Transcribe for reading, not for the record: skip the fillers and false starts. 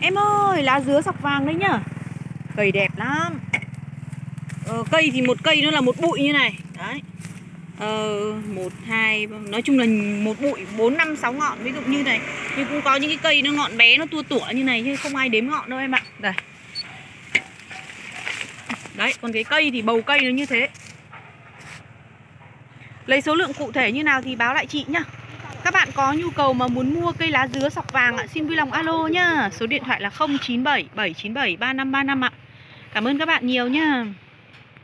Em ơi, lá dứa sọc vàng đấy nhá. Cây đẹp lắm. Cây thì một cây nó là một bụi như này. Đấy. 1, 2, nói chung là một bụi 4, 5, 6 ngọn. Ví dụ như này. Nhưng cũng có những cái cây nó ngọn bé, nó tua tủa như này, chứ không ai đếm ngọn đâu em ạ. Đây. Đấy, còn cái cây thì bầu cây nó như thế. Lấy số lượng cụ thể như nào thì báo lại chị nhá. Các bạn có nhu cầu mà muốn mua cây lá dứa sọc vàng ạ, xin vui lòng alo nhá. Số điện thoại là 0977 797 3535 ạ. Cảm ơn các bạn nhiều nhá.